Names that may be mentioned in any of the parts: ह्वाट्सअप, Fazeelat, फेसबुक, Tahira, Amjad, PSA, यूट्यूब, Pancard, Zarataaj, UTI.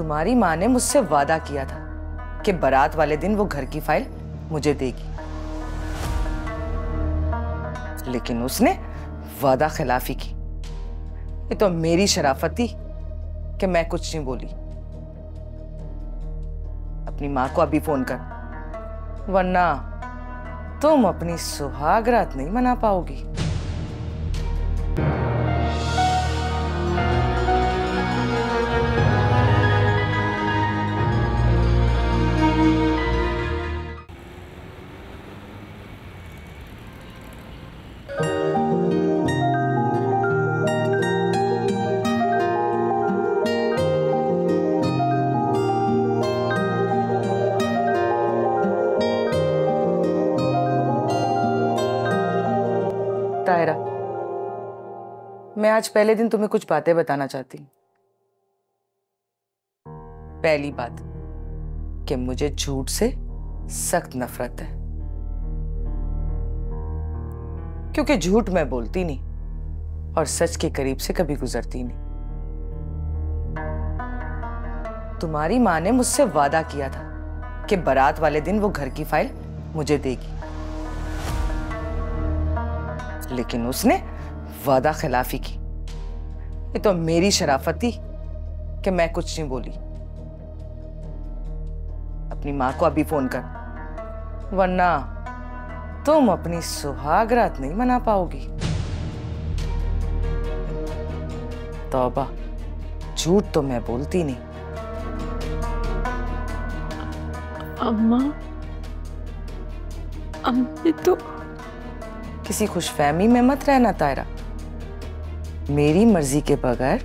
तुम्हारी माँ ने मुझसे वादा किया था कि बारात वाले दिन वो घर की फाइल मुझे देगी, लेकिन उसने वादा खिलाफी की। ये तो मेरी शराफत थी कि मैं कुछ नहीं बोली। अपनी माँ को अभी फोन कर, वरना तुम अपनी सुहागरात नहीं मना पाओगी। ताहिरा, मैं आज पहले दिन तुम्हें कुछ बातें बताना चाहती हूँ। पहली बात कि मुझे झूठ से सख्त नफरत है, क्योंकि झूठ मैं बोलती नहीं और सच के करीब से कभी गुजरती नहीं। तुम्हारी माँ ने मुझसे वादा किया था कि बारात वाले दिन वो घर की फाइल मुझे देगी, लेकिन उसने वादा खिलाफी की। ये तो मेरी शराफत थी कि मैं कुछ नहीं बोली। अपनी माँ को अभी फोन कर, वरना तुम अपनी सुहागरात नहीं मना पाओगी। तौबा, झूठ तो मैं बोलती नहीं। अम्मा, अम्मी तो किसी खुशफहमी में मत रहना ताहिरा। मेरी मर्जी के बगैर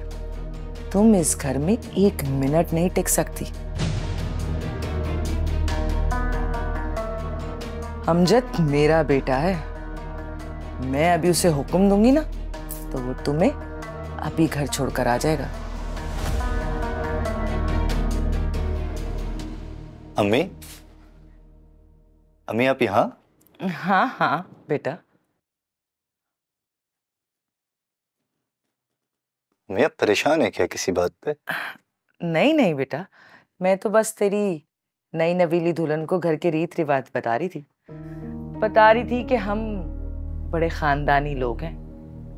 तुम इस घर में एक मिनट नहीं टिक सकती। अमजद मेरा बेटा है, मैं अभी उसे हुक्म दूंगी ना तो वो तुम्हें अभी घर छोड़कर आ जाएगा। अम्मी, अम्मी आप यहाँ? हाँ हाँ बेटा। मैं परेशान है क्या किसी बात पे? नहीं नहीं बेटा, मैं तो बस तेरी नई नवीली दुल्हन को घर के रीत रिवाज बता रही थी कि हम बड़े खानदानी लोग हैं,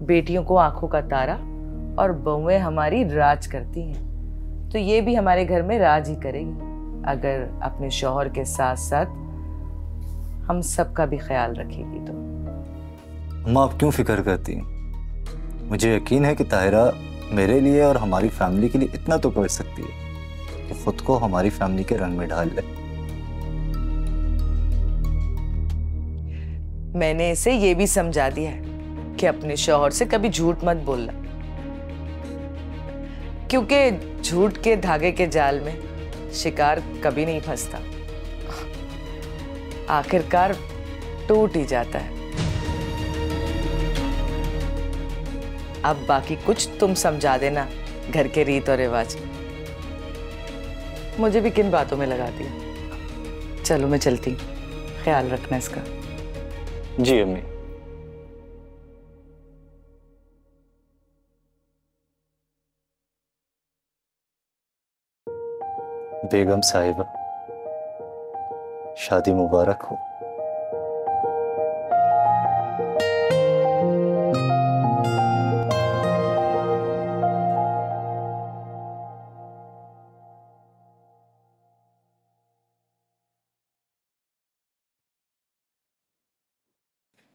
बेटियों को आंखों का तारा और बहुएं हमारी राज करती हैं, तो ये भी हमारे घर में राज ही करेगी अगर अपने शौहर के साथ साथ हम सबका भी ख्याल रखेगी। तो अम्मा आप क्यों फिक्र करती हैं? मुझे यकीन है कि ताहिरा मेरे लिए और हमारी फैमिली के लिए इतना तो कर सकती है कि खुद को हमारी फैमिली के रंग में ढाल ले। मैंने इसे ये भी समझा दिया है कि अपने शौहर से कभी झूठ मत बोलना, क्योंकि झूठ के धागे के जाल में शिकार कभी नहीं फंसता, आखिरकार टूट ही जाता है। अब बाकी कुछ तुम समझा देना घर के रीत और रिवाज। मुझे भी किन बातों में लगाती है। चलो मैं चलती, ख्याल रखना इसका। जी अम्मी। बेगम साहिबा, शादी मुबारक हो।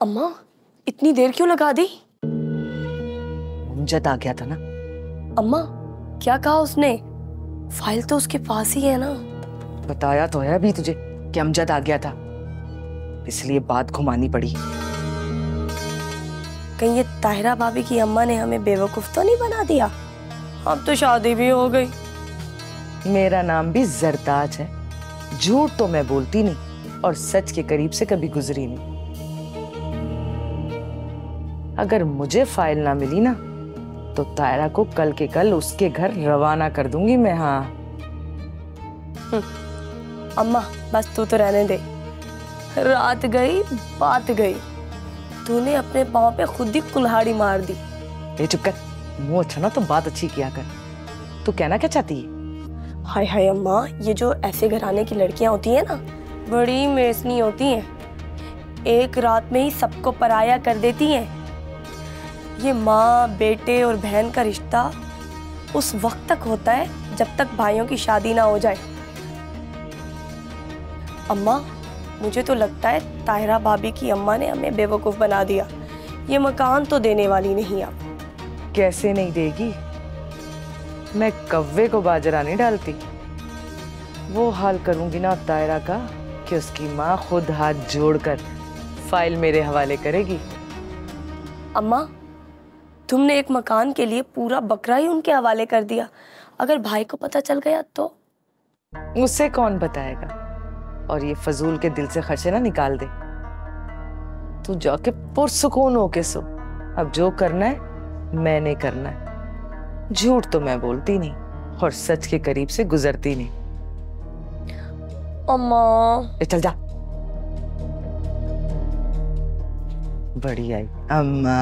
अम्मा, इतनी देर क्यों लगा दी? अमजद आ गया था ना। अम्मा, क्या कहा उसने? फाइल तो उसके पास ही है ना। बताया तो है अभी तुझे कि अमजद आ गया था, इसलिए बात घुमानी पड़ी। कहीं ये ताहिरा भाभी की अम्मा ने हमें बेवकूफ तो नहीं बना दिया? अब तो शादी भी हो गई। मेरा नाम भी जरताज है। झूठ तो मैं बोलती नहीं और सच के करीब से कभी गुजरी नहीं। अगर मुझे फाइल ना मिली ना तो ताहिरा को कल के कल उसके घर रवाना कर दूंगी मैं। हाँ अम्मा, बस तू तो रहने दे। रात गई बात गई, तूने अपने पाँव पे खुद ही कुल्हाड़ी मार दी। ए चुप कर, मुंह अच्छा ना तो बात अच्छी किया कर। तू कहना क्या चाहती है? हाय हाय अम्मा, ये जो ऐसे घराने की लड़कियां होती हैं ना, बड़ी मेसनी होती हैं। एक रात में ही सबको पराया कर देती हैं। ये माँ बेटे और बहन का रिश्ता उस वक्त तक होता है जब तक भाइयों की शादी ना हो जाए। अम्मा, मुझे तो लगता है ताहिरा भाभी की अम्मा ने हमें बेवकूफ़ बना दिया। ये मकान तो देने वाली नहीं। आप कैसे नहीं देगी? मैं कव्वे को बाजरा नहीं डालती। वो हाल करूंगी ना ताहिरा का कि उसकी माँ खुद हाथ जोड़कर फाइल मेरे हवाले करेगी। अम्मा, तुमने एक मकान के लिए पूरा बकरा ही उनके हवाले कर दिया। अगर भाई को पता चल गया तो? उसे कौन बताएगा? और ये फजूल के दिल से खर्चे ना निकाल दे। तू जाके पुरसुकून होके सो। अब जो करना है मैंने करना है। झूठ तो मैं बोलती नहीं और सच के करीब से गुजरती नहीं। अम्मा चल जा। बड़ी आई अम्मा।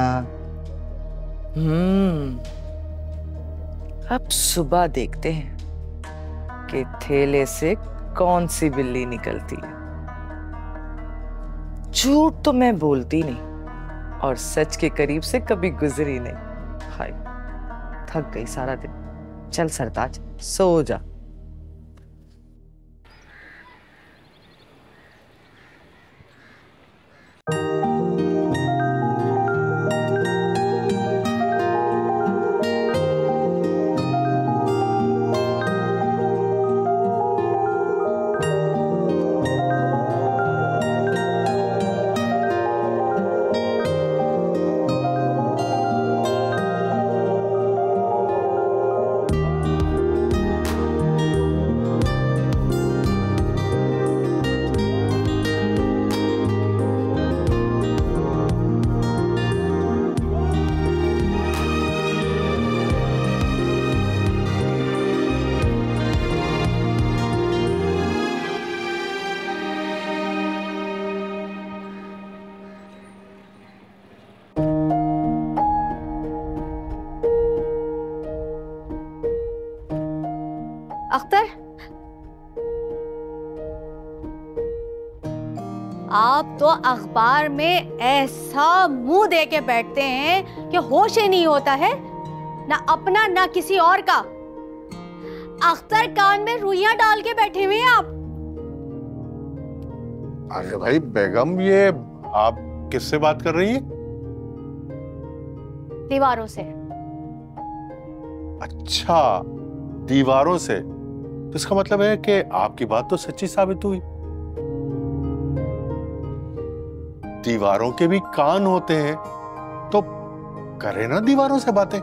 अब सुबह देखते हैं कि थैले से कौन सी बिल्ली निकलती है। झूठ तो मैं बोलती नहीं और सच के करीब से कभी गुजरी नहीं। हाय, थक गई सारा दिन। चल सरताज, सो जा। अख्तर, आप तो अखबार में ऐसा मुंह दे के बैठते हैं कि होश ही नहीं होता है, ना अपना ना किसी और का। अख्तर, कान में रुइया डाल के बैठे हुए हैं आप। अरे भाई बेगम, ये आप किससे बात कर रही हैं? दीवारों से। अच्छा, दीवारों से। तो इसका मतलब है कि आपकी बात तो सच्ची साबित हुई। दीवारों के भी कान होते हैं, तो करे ना दीवारों से बातें।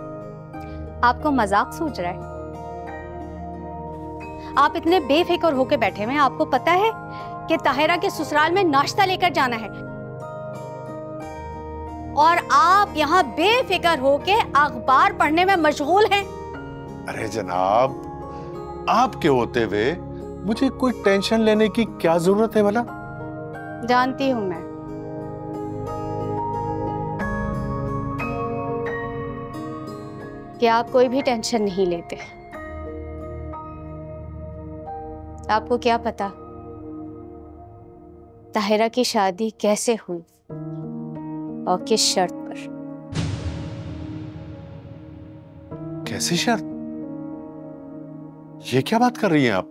आपको मजाक सोच रहा है? आप इतने बेफिक्र होके बैठे हैं। आपको पता है कि ताहिरा के ससुराल में नाश्ता लेकर जाना है और आप यहाँ बेफिक्र होके अखबार पढ़ने में मशगूल हैं। अरे जनाब, आपके होते हुए मुझे कोई टेंशन लेने की क्या जरूरत है भला? जानती हूं मैं। कि आप कोई भी टेंशन नहीं लेते। आपको क्या पता ताहिरा की शादी कैसे हुई और किस शर्त पर? कैसी शर्त? ये क्या बात कर रही हैं आप?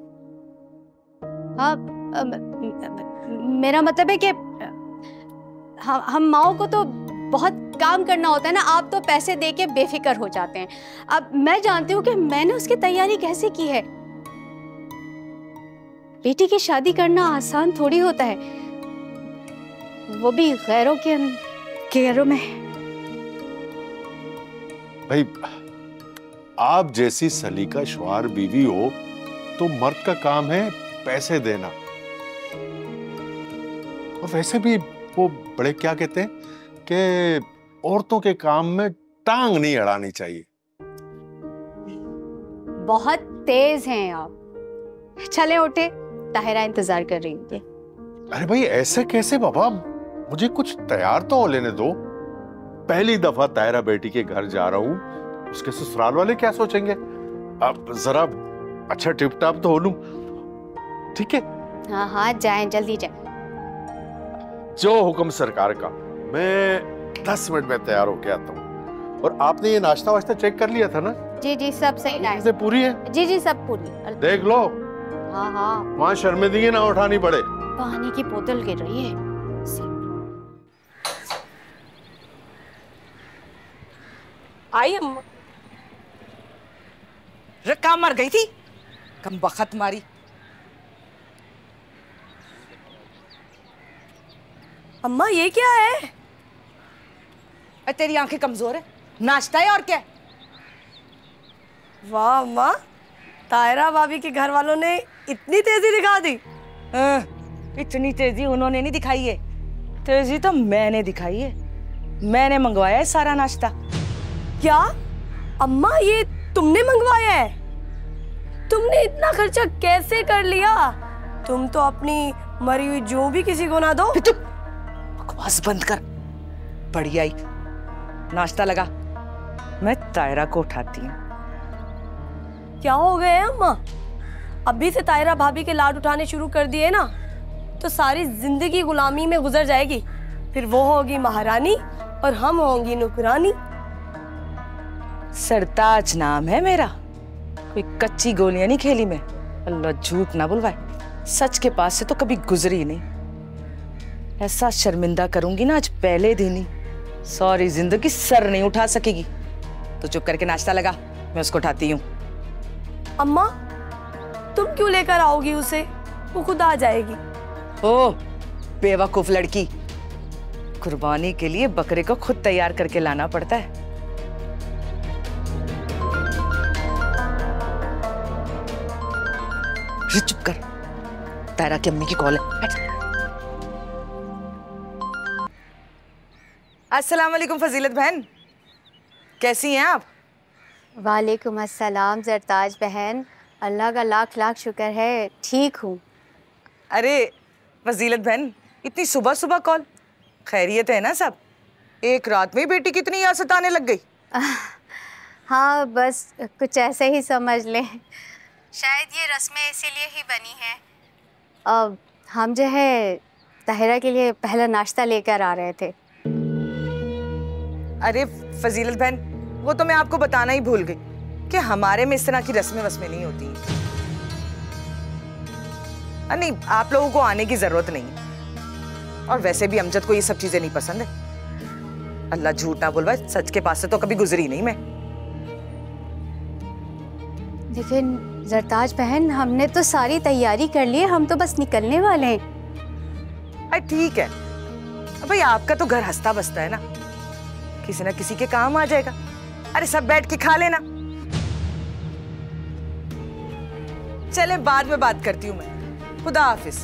मेरा मतलब है कि हम माओ को तो बहुत काम करना होता है ना। आप तो पैसे दे के बेफिक्र हो जाते हैं। अब मैं जानती हूँ कि मैंने उसकी तैयारी कैसे की है। बेटी की शादी करना आसान थोड़ी होता है, वो भी गैरों के घेरों में। भाई, आप जैसी सलीका शुआर बीवी हो तो मर्द का काम है पैसे देना। और वैसे भी वो बड़े क्या कहते हैं कि औरतों के काम में टांग नहीं अड़ानी चाहिए। बहुत तेज हैं आप। चले उठे, ताहिरा इंतजार कर रही है। अरे भाई ऐसे कैसे बाबा, मुझे कुछ तैयार तो हो लेने दो। पहली दफा ताहिरा बेटी के घर जा रहा हूं, उसके ससुराल वाले क्या सोचेंगे? आप जरा अच्छा टिप टॉप तो हो लूं, ठीक है? हाँ हाँ जाएं, जल्दी जाएं। जो हुक्म सरकार का। मैं 10 मिनट में तैयार होके आता हूँ। और आपने ये नाश्ता वाश्ता चेक कर लिया था ना? जी जी सब सही है। पूरी है? जी जी सब पूरी। देख लो। हाँ हाँ। वहाँ शर्मिंदगी ना उठानी पड़े। पानी की बोतल गिर रही है। आई अम्मा। रक्का मर गई थी, कम बखत मारी। अम्मा ये क्या है? तेरी आंखें कमजोर है, नाश्ता है और क्या? वाह अम्मा, ताहिरा भाभी के घर वालों ने इतनी तेजी दिखा दी। इतनी तेजी उन्होंने नहीं दिखाई है, तेजी तो मैंने दिखाई है। मैंने मंगवाया है सारा नाश्ता। क्या अम्मा ये तुमने मंगवाया है? तुमने इतना खर्चा कैसे कर लिया? तुम तो अपनी मरी हुई जो भी किसी को ना दो। तू बकवास बंद कर। बढ़िया ही नाश्ता लगा। मैं ताहिरा को उठाती हूँ। क्या हो गया है अम्मा? अभी से ताहिरा भाभी के लाड उठाने शुरू कर दिए ना तो सारी जिंदगी गुलामी में गुजर जाएगी। फिर वो होगी महारानी और हम होंगी नुकरानी। सरताज नाम है मेरा, कोई कच्ची गोलियां नहीं खेली मैं। अल्लाह झूठ ना बुलवाए, सच के पास से तो कभी गुजरी नहीं। ऐसा शर्मिंदा करूंगी ना आज पहले दिन ही, सॉरी जिंदगी सर नहीं उठा सकेगी। तो चुप करके नाश्ता लगा, मैं उसको उठाती हूँ। अम्मा तुम क्यों लेकर आओगी उसे? वो खुद आ जाएगी। ओ बेवकूफ लड़की, कुर्बानी के लिए बकरे को खुद तैयार करके लाना पड़ता है। चुप कर, ताहिरा की अम्मी की कॉल है। अस्सलाम वालेकुम फजीलत बहन, कैसी हैं आप? वालेकुम अस्सलाम जरताज बहन, अल्लाह का लाख लाख शुक्र है, ठीक हूँ। अरे फजीलत बहन इतनी सुबह सुबह कॉल, खैरियत है ना सब? एक रात में बेटी कितनी आसत आने लग गई। हाँ बस कुछ ऐसे ही समझ लें, शायद ये रस्में इसीलिए ही बनी हैं। अब हम जो है ताहिरा के लिए पहला नाश्ता लेकर आ रहे थे। अरे फजीलत बहन वो तो मैं आपको बताना ही भूल गई कि हमारे में इस तरह की रस्में वस्में नहीं होती। नहीं आप लोगों को आने की जरूरत नहीं, और वैसे भी अमजद को ये सब चीजें नहीं पसंद है। अल्लाह झूठ ना बोलवाए, सच के पास से तो कभी गुजरी नहीं मैं। लेकिन जरताज बहन हमने तो सारी तैयारी कर ली है, हम तो बस निकलने वाले हैं। अरे ठीक है भाई, आपका तो घर हंसता बसता है ना, किसी ना किसी के काम आ जाएगा। अरे सब बैठ के खा लेना। चले बाद में बात करती हूँ मैं, खुदा हाफिज।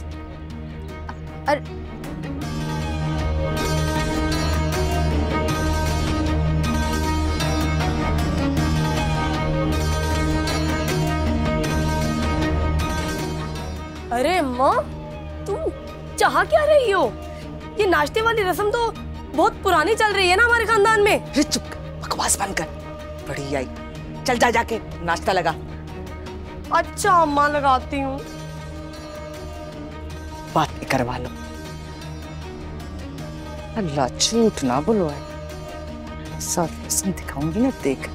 अरे माँ तुम चाह क्या रही हो? ये नाश्ते वाली रस्म तो बहुत पुरानी चल रही है ना हमारे खानदान में। चुप, बकवास बंद कर। बड़ी आई, चल जा जाके नाश्ता लगा। अच्छा अम्मा लगाती हूँ। बात करवा लो, अल्लाह झूठ ना बुलवाए। साथ रस्म दिखाऊंगी ना, देख।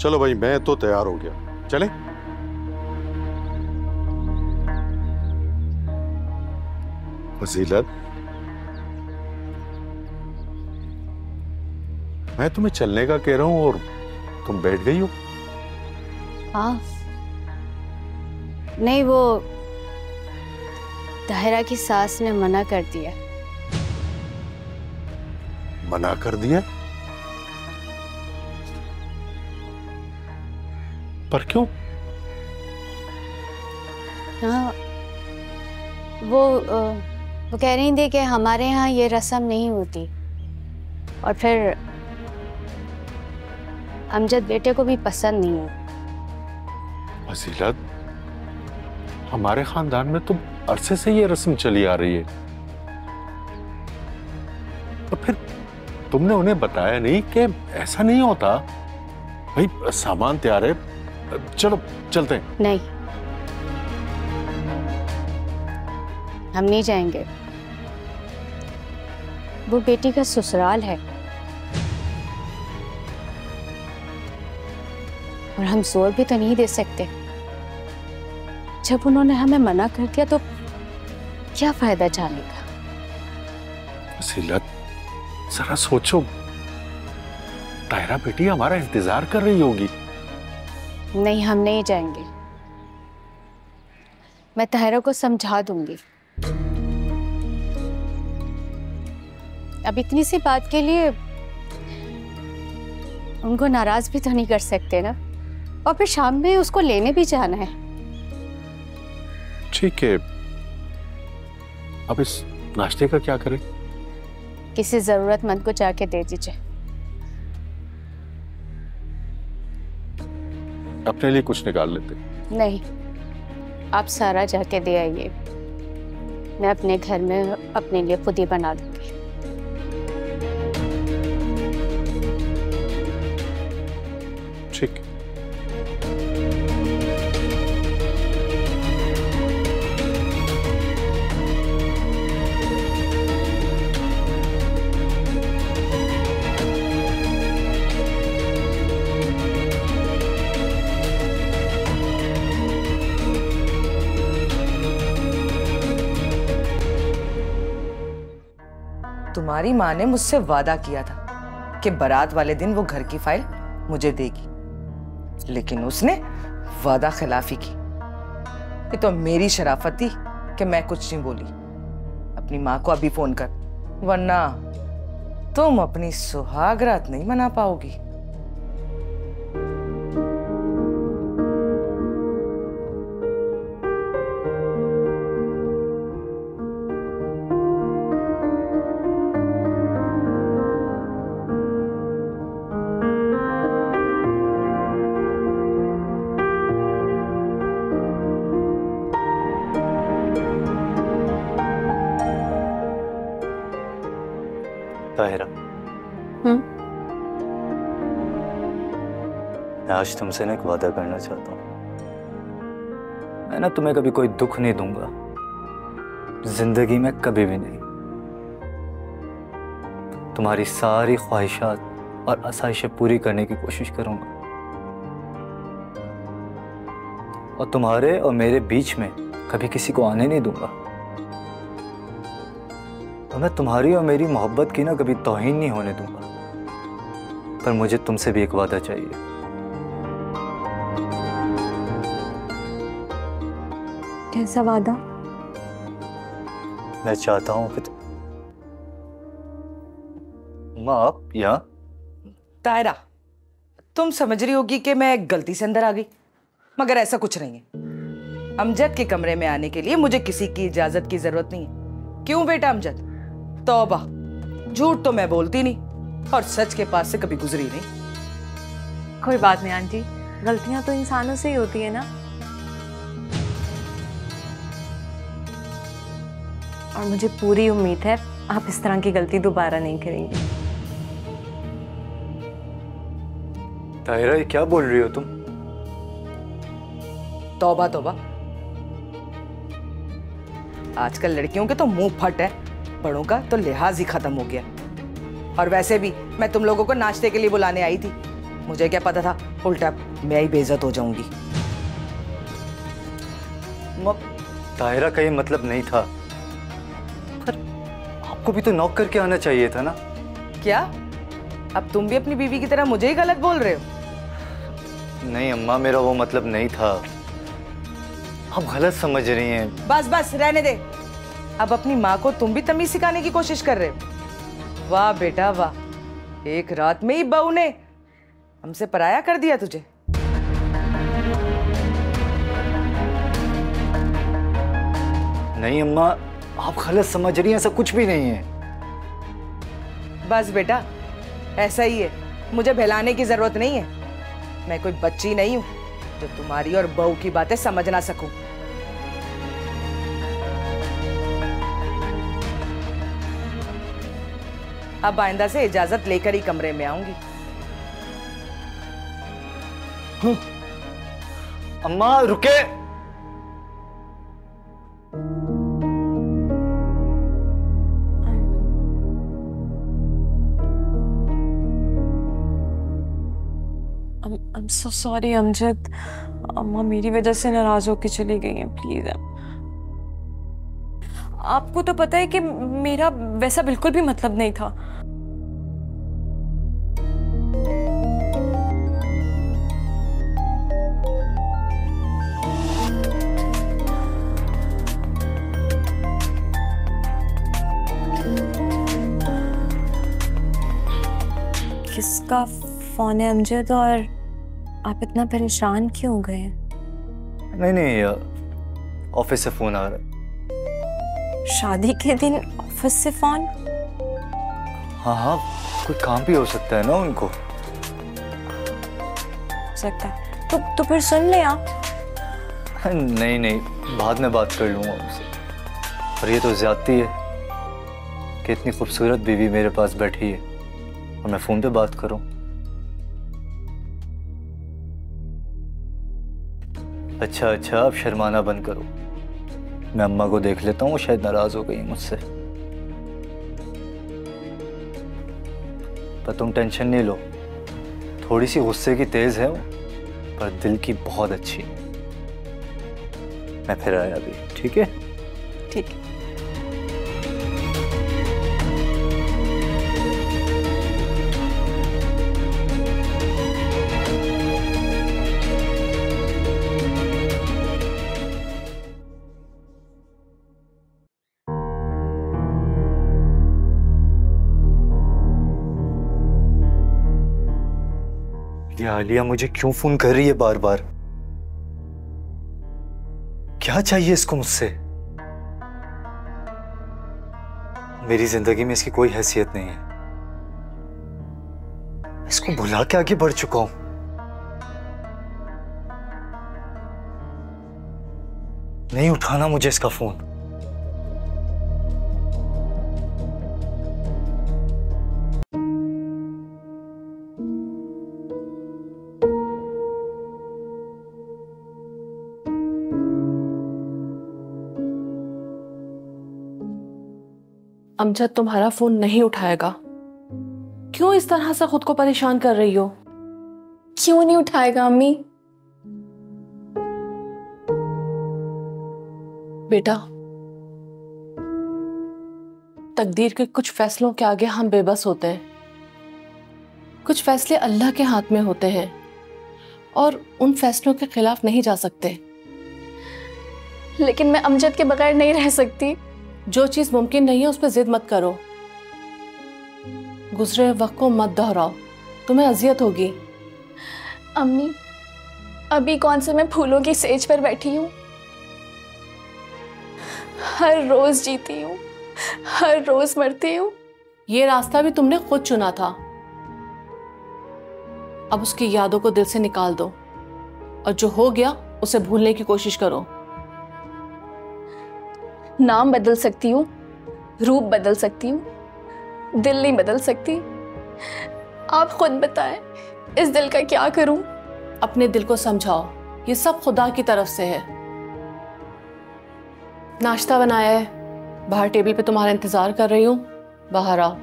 चलो भाई मैं तो तैयार हो गया, चलें? फजीलत मैं तुम्हें चलने का कह रहा हूं और तुम बैठ गई हो। हाँ नहीं वो ताहिरा की सास ने मना कर दिया। मना कर दिया? पर क्यों? हाँ वो कह रही थी कि हमारे यहाँ ये रस्म नहीं होती, और फिर अमजद बेटे को भी पसंद नहीं है। फजीलत हमारे खानदान में तो अरसे से ये रस्म चली आ रही है, और फिर तुमने उन्हें बताया नहीं कि ऐसा नहीं होता। भाई सामान तैयार है, चलो चलते हैं। नहीं, हम नहीं जाएंगे। वो बेटी का ससुराल है और हम जोर भी तो नहीं दे सकते। जब उन्होंने हमें मना कर दिया तो क्या फायदा जाने का। फज़ीलत, जरा सोचो, ताहिरा बेटी हमारा इंतजार कर रही होगी। नहीं, हम नहीं जाएंगे। मैं ताहिरा को समझा दूंगी। अब इतनी सी बात के लिए उनको नाराज भी तो नहीं कर सकते ना, और फिर शाम में उसको लेने भी जाना है। ठीक है, अब इस नाश्ते का क्या करें? किसी जरूरतमंद को जाके दे दीजिए। अपने लिए कुछ निकाल लेते। नहीं, आप सारा जाके दे आइए। मैं अपने घर में अपने लिए खुद ही बना दूंगी। ठीक। तुम्हारी माँ ने मुझसे वादा किया था कि बारात वाले दिन वो घर की फाइल मुझे देगी, लेकिन उसने वादा खिलाफी की। ये तो मेरी शराफत थी कि मैं कुछ नहीं बोली। अपनी माँ को अभी फोन कर, वरना तुम अपनी सुहागरात नहीं मना पाओगी। आज तुमसे ना एक वादा करना चाहता हूँ। मैं ना तुम्हें कभी कोई दुख नहीं दूंगा, जिंदगी में कभी भी नहीं। तुम्हारी सारी ख्वाहिशात और आसाइशें पूरी करने की कोशिश करूंगा और तुम्हारे और मेरे बीच में कभी किसी को आने नहीं दूंगा। और मैं तुम्हारी और मेरी मोहब्बत की ना कभी तौहीन नहीं होने दूंगा। पर मुझे तुमसे भी एक वादा चाहिए। कैसा वादा? मैं चाहता हूँ कि माँ या ताहिरा, तुम समझ रही होगी कि मैं गलती से अंदर आ गई, मगर ऐसा कुछ नहीं है। अमजद के कमरे में आने के लिए मुझे किसी की इजाजत की जरूरत नहीं है। क्यों बेटा अमजद? तौबा, झूठ तो मैं बोलती नहीं और सच के पास से कभी गुजरी नहीं। कोई बात नहीं आंटी, गलतियां तो इंसानों से ही होती है ना। और मुझे पूरी उम्मीद है आप इस तरह की गलती दोबारा नहीं करेंगे। ताहिरा, ये क्या बोल रही हो तुम? तौबा तौबा, आजकल लड़कियों के तो मुंह फट है, बड़ों का तो लिहाज ही खत्म हो गया। और वैसे भी मैं तुम लोगों को नाश्ते के लिए बुलाने आई थी, मुझे क्या पता था उल्टा मैं ही बेइज्जत हो जाऊंगी। ताहिरा का ये मतलब नहीं था, को भी तो नॉक करके आना चाहिए था ना। क्या अब तुम भी अपनी बीवी की तरह मुझे ही गलत बोल रहे हो? नहीं अम्मा, मेरा वो मतलब नहीं था, आप गलत समझ रही हैं। बस बस, रहने दे। अब अपनी माँ को तुम भी तमीज सिखाने की कोशिश कर रहे हो। वाह बेटा वाह, एक रात में ही बहू ने हमसे पराया कर दिया तुझे। नहीं अम्मा, आप गलत समझ रही हैं, ऐसा कुछ भी नहीं है। बस बेटा, ऐसा ही है, मुझे बहलाने की जरूरत नहीं है। मैं कोई बच्ची नहीं हूँ जो तुम्हारी और बहू की बातें समझ ना सकूं। अब आइंदा से इजाजत लेकर ही कमरे में आऊंगी। अम्मा रुके, I'm so sorry अमजद, अम्मा मेरी वजह से नाराज होके चली गई हैं, प्लीज। आपको तो पता है कि मेरा वैसा बिल्कुल भी मतलब नहीं था। किसका फोन है अमजद, और आप इतना परेशान क्यों गए? नहीं नहीं, ऑफिस से फोन आ रहा है। शादी के दिन ऑफिस से फोन? हाँ हाँ, कोई काम भी हो सकता है ना उनको। सकता है तो फिर सुन ले आप। नहीं नहीं, बाद में बात कर लूँगा उनसे। पर ये तो ज्यादती है कि इतनी खूबसूरत बीवी मेरे पास बैठी है और मैं फोन पे बात करूँ। अच्छा, अब शर्माना बंद करो। मैं अम्मा को देख लेता हूँ, शायद नाराज हो गई मुझसे। पर तुम टेंशन नहीं लो, थोड़ी सी गुस्से की तेज है पर दिल की बहुत अच्छी। मैं फिर आया अभी, ठीक है? ठीक है। आलिया मुझे क्यों फोन कर रही है बार बार? क्या चाहिए इसको मुझसे? मेरी जिंदगी में इसकी कोई हैसियत नहीं है। इसको भुला के आगे बढ़ चुका हूं। नहीं उठाना मुझे इसका फोन। अमजद तुम्हारा फोन नहीं उठाएगा। क्यों इस तरह से खुद को परेशान कर रही हो? क्यों नहीं उठाएगा अम्मी? बेटा, तकदीर के कुछ फैसलों के आगे हम बेबस होते हैं। कुछ फैसले अल्लाह के हाथ में होते हैं और उन फैसलों के खिलाफ नहीं जा सकते। लेकिन मैं अमजद के बगैर नहीं रह सकती। जो चीज मुमकिन नहीं है उस पर जिद मत करो। गुजरे वक्त को मत दोहराओ, तुम्हें अजियत होगी। अम्मी, अभी कौन से मैं फूलों की सेज पर बैठी हूँ? हर रोज जीती हूँ, हर रोज मरती हूँ। ये रास्ता भी तुमने खुद चुना था। अब उसकी यादों को दिल से निकाल दो और जो हो गया उसे भूलने की कोशिश करो। नाम बदल सकती हूँ, रूप बदल सकती हूँ, दिल नहीं बदल सकती। आप खुद बताएं, इस दिल का क्या करूँ? अपने दिल को समझाओ, ये सब खुदा की तरफ से है। नाश्ता बनाया है, बाहर टेबल पे तुम्हारा इंतजार कर रही हूँ, बाहर आओ।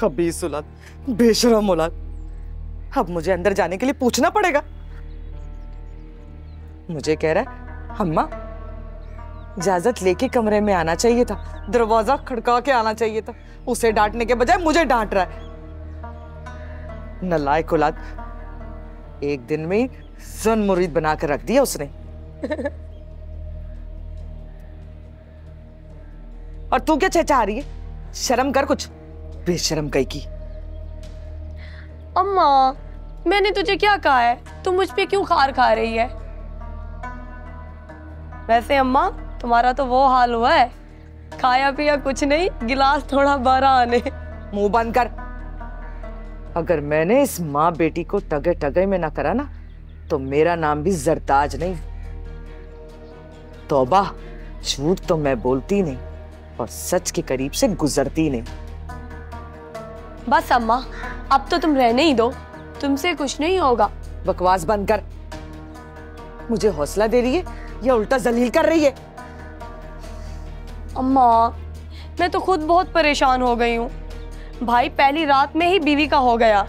खबीस औलाद, बेशरम औलाद, अब मुझे अंदर जाने के लिए पूछना पड़ेगा। मुझे कह रहा है अम्मा इजाजत लेके कमरे में आना चाहिए था, दरवाजा खड़का के आना चाहिए था। उसे डांटने के बजाय मुझे डांट रहा है। नालायक औलाद, एक दिन में सन मुरीद बनाकर रख दिया उसने। और तू क्या चहचहा रही है? शर्म कर कुछ, बेशर्म कहीं की। अम्मा मैंने तुझे क्या कहा है? तू मुझ पे क्यों खार खा रही है? वैसे अम्मा तुम्हारा तो वो हाल हुआ है, खाया पिया कुछ नहीं, गिलास थोड़ा भरा आने। मुंह बंद कर। अगर मैंने इस माँ बेटी को टगे टगे में ना करा ना तो मेरा नाम भी जरताज नहीं। तौबा, झूठ तो मैं बोलती नहीं और सच के करीब से गुजरती नहीं। बस अम्मा अब तो तुम रहने ही दो, तुमसे कुछ नहीं होगा। बकवास बंद कर। मुझे हौसला दे रही है या उल्टा जलील कर रही है? अम्मा मैं तो खुद बहुत परेशान हो गई हूँ। भाई पहली रात में ही बीवी का हो गया,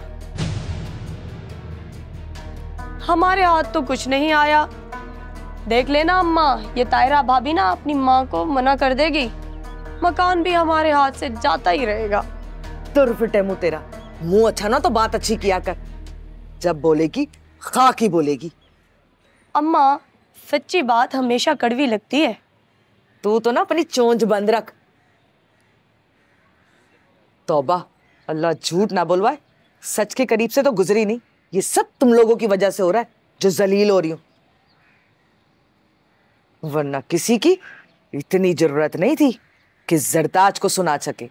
हमारे हाथ तो कुछ नहीं आया। देख लेना अम्मा, ये ताहिरा भाभी ना अपनी माँ को मना कर देगी, मकान भी हमारे हाथ से जाता ही रहेगा। तुर फिटे मुँह तेरा, मुँह अच्छा ना तो बात अच्छी किया कर। जब बोलेगी खाक ही बोलेगी। अम्मा सच्ची बात हमेशा कड़वी लगती है। तू तो ना अपनी चोंच बंद रख। तौबा, अल्लाह झूठ ना बोलवाए, सच के करीब से तो गुजरी नहीं। ये सब तुम लोगों की वजह से हो रहा है जो जलील हो रही हूँ, वरना किसी की इतनी जरूरत नहीं थी कि जरताज को सुना सके।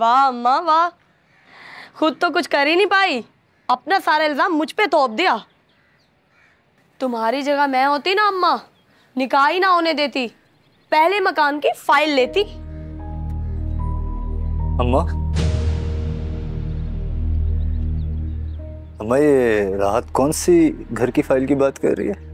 वाह अम्मा वाह, खुद तो कुछ कर ही नहीं पाई, अपना सारा इल्जाम मुझ पे थोप दिया। तुम्हारी जगह मैं होती ना अम्मा, निकाह ही ना होने देती, पहले मकान की फाइल लेती। अम्मा अम्मा ये राहत कौन सी घर की फाइल की बात कर रही है?